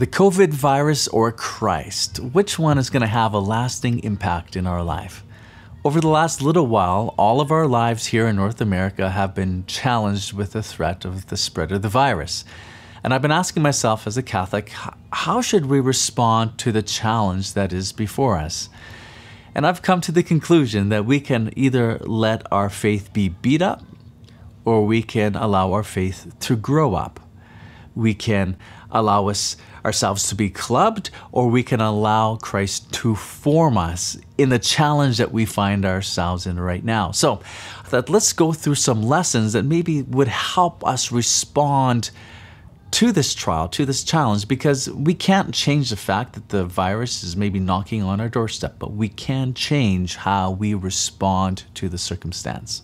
The COVID virus or Christ? Which one is going to have a lasting impact in our life? Over the last little while, all of our lives here in North America have been challenged with the threat of the spread of the virus. And I've been asking myself as a Catholic, how should we respond to the challenge that is before us? And I've come to the conclusion that we can either let our faith be beat up, or we can allow our faith to grow up. We can allow ourselves to be clubbed, or we can allow Christ to form us in the challenge that we find ourselves in right now. So let's go through some lessons that maybe would help us respond to this trial, to this challenge, because we can't change the fact that the virus is maybe knocking on our doorstep, but we can change how we respond to the circumstance.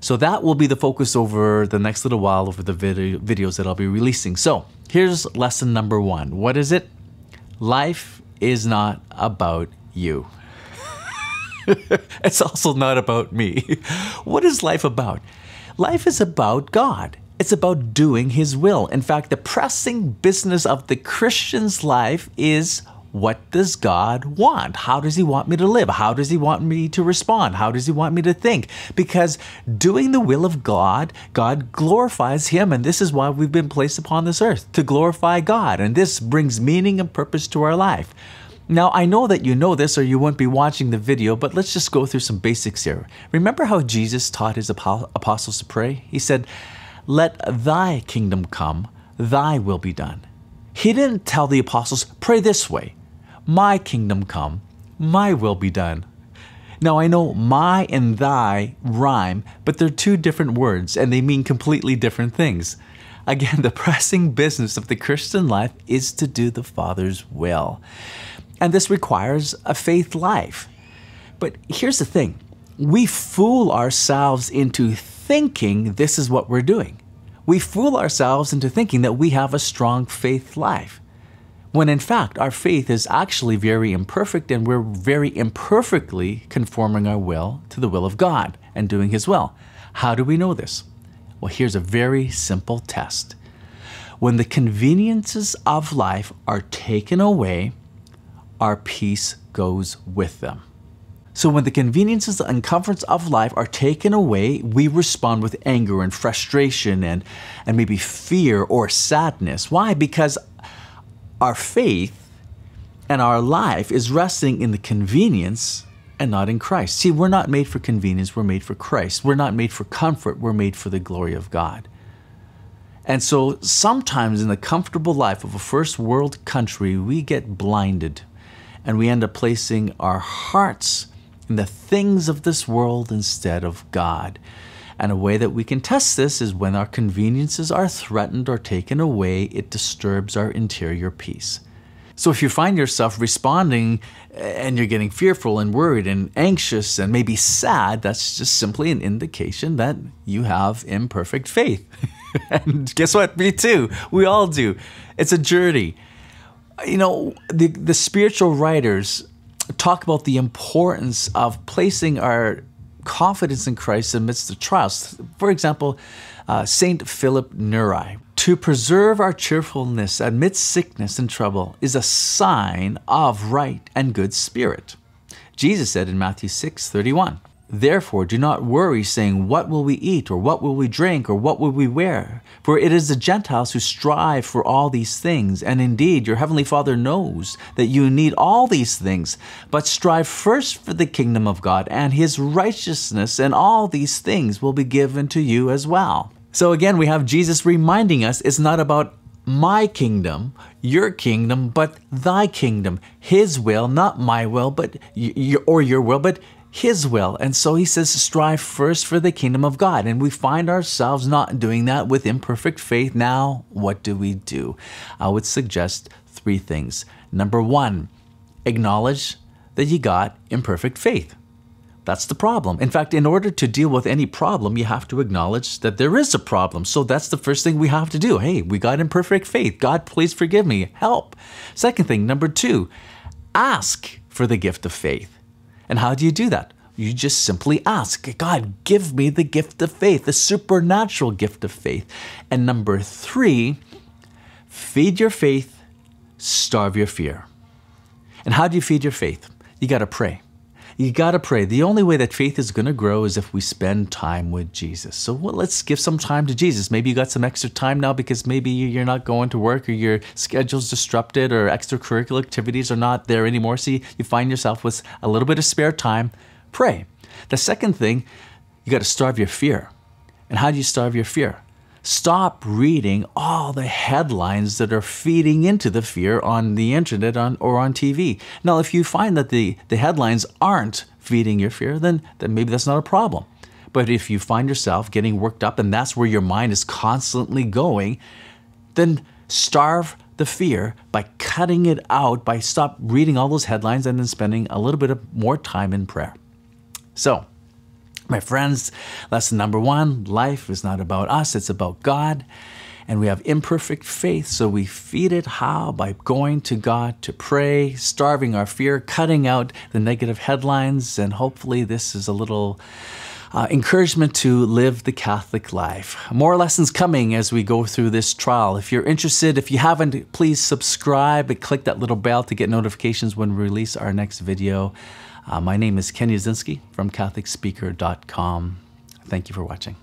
So that will be the focus over the next little while, over the videos that I'll be releasing. So here's lesson number one. What is it? Life is not about you. It's also not about me. What is life about? Life is about God. It's about doing His will. In fact, the pressing business of the Christian's life is, what does God want? How does He want me to live? How does He want me to respond? How does He want me to think? Because doing the will of God, God glorifies Him, and this is why we've been placed upon this earth, to glorify God, and this brings meaning and purpose to our life. Now, I know that you know this or you wouldn't be watching the video, but let's just go through some basics here. Remember how Jesus taught His apostles to pray? He said, "Let thy kingdom come, thy will be done." He didn't tell the apostles, pray this way. My kingdom come, my will be done. Now I know my and thy rhyme, but they're two different words and they mean completely different things. Again, the pressing business of the Christian life is to do the Father's will. And this requires a faith life. But here's the thing, we fool ourselves into thinking this is what we're doing. We fool ourselves into thinking that we have a strong faith life, when in fact our faith is actually very imperfect and we're very imperfectly conforming our will to the will of God and doing His will. How do we know this? Well, here's a very simple test. When the conveniences of life are taken away, our peace goes with them. So when the conveniences and comforts of life are taken away, we respond with anger and frustration and maybe fear or sadness. Why? Because our faith and our life is resting in the convenience and not in Christ. See, we're not made for convenience, we're made for Christ. We're not made for comfort, we're made for the glory of God. And so sometimes in the comfortable life of a first world country, we get blinded and we end up placing our hearts in the things of this world instead of God. And a way that we can test this is when our conveniences are threatened or taken away, it disturbs our interior peace. So if you find yourself responding and you're getting fearful and worried and anxious and maybe sad, that's just simply an indication that you have imperfect faith. And guess what? Me too. We all do. It's a journey. You know, the spiritual writers talk about the importance of placing our confidence in Christ amidst the trials. For example, Saint Philip Neri. To preserve our cheerfulness amidst sickness and trouble is a sign of right and good spirit. Jesus said in Matthew 6:31, "Therefore do not worry, saying, what will we eat, or what will we drink, or what will we wear? For it is the Gentiles who strive for all these things. And indeed, your heavenly Father knows that you need all these things. But strive first for the kingdom of God and His righteousness, and all these things will be given to you as well." So again, we have Jesus reminding us it's not about my kingdom, your kingdom, but thy kingdom. His will, not my will, but your will, but His will. And so He says, strive first for the kingdom of God. And we find ourselves not doing that with imperfect faith. Now, what do? I would suggest three things. Number one, acknowledge that you got imperfect faith. That's the problem. In fact, in order to deal with any problem, you have to acknowledge that there is a problem. So that's the first thing we have to do. Hey, we got imperfect faith. God, please forgive me. Help. Second thing, number two, ask for the gift of faith. And how do you do that? You just simply ask, God, give me the gift of faith, the supernatural gift of faith. And number three, feed your faith starve your fear. And how do you feed your faith? You got to pray. You got to pray. The only way that faith is going to grow is if we spend time with Jesus. So let's give some time to Jesus. Maybe you got some extra time now because maybe you're not going to work or your schedule's disrupted or extracurricular activities are not there anymore. So you find yourself with a little bit of spare time. Pray. The second thing, you got to starve your fear. And how do you starve your fear? Stop reading all the headlines that are feeding into the fear on the internet or on TV. Now, if you find that the headlines aren't feeding your fear, then maybe that's not a problem. But if you find yourself getting worked up and that's where your mind is constantly going, then starve the fear by cutting it out, by stop reading all those headlines and then spending a little bit of more time in prayer. So, my friends, lesson number one, life is not about us, it's about God. And we have imperfect faith, so we feed it how? By going to God to pray, starving our fear, cutting out the negative headlines, and hopefully this is a little encouragement to live the Catholic life. More lessons coming as we go through this trial. If you're interested, if you haven't, please subscribe and click that little bell to get notifications when we release our next video. My name is Ken Yasinski from CatholicSpeaker.com. Thank you for watching.